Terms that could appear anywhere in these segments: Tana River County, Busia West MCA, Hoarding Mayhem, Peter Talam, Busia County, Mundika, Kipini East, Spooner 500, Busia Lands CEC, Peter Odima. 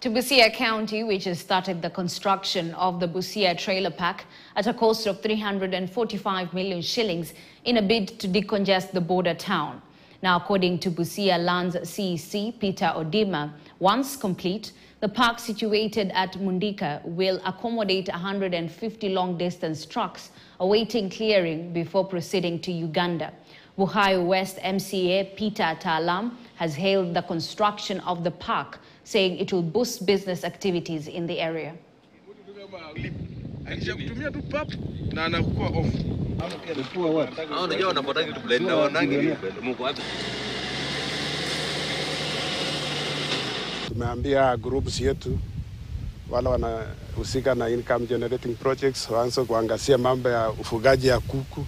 to Busia County, which has started the construction of the Busia Trailer Park at a cost of 345 million shillings in a bid to decongest the border town. Now, according to Busia Lands CEC, Peter Odima, once complete, the park situated at Mundika will accommodate 150 long-distance trucks awaiting clearing before proceeding to Uganda. Busia West MCA Peter Talam has hailed the construction of the park, saying it will boost business activities in the area. Tumeambia groups yetu wale wanahusika na income generating projects waanze kuangazia mambo ya ufugaji ya kuku,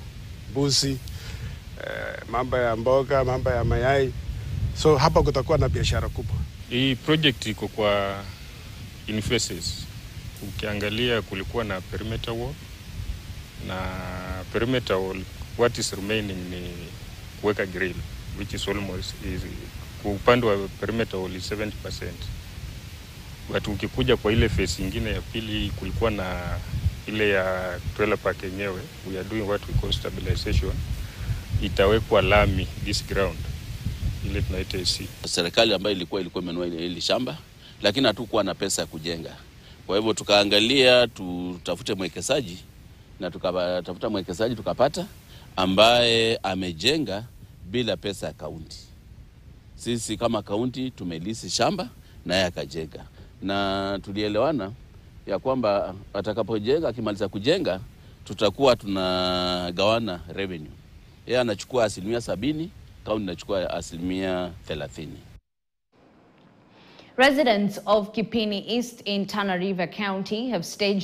mbuzi, mambo ya mboga, mambo ya mayai. So hapa kutakuwa na biashara kubwa. Hii project iko kwa in phases. Ukiangalia kulikuwa na perimeter wall, what is remaining ni kuweka grill, which is almost easy. Upande wa perimeter wall is 70%. But ukikuja kwa ile phase nyingine ya pili kulikuwa na ile ya trailer park yenyewe, we are doing what we call stabilization. Itawekwa lami this ground ile tunaita AC. Serikali ambayo ilikuwa imenunua ile shamba lakini hatukuwa na pesa ya kujenga. Kwa hivyo tukaangalia tutafute mwekezaji na tukatafuta mwekezaji tukapata ambaye amejenga bila pesa ya kaunti. Sisi kama kaunti tumelisi shamba na yeye akajenga. Na tulielewana ya kwamba atakapojenga akimaliza kujenga tutakuwa tunagawana revenue. Yeye anachukua 70%, kaunti inachukua 30%. Residents of Kipini East in Tana River County have staged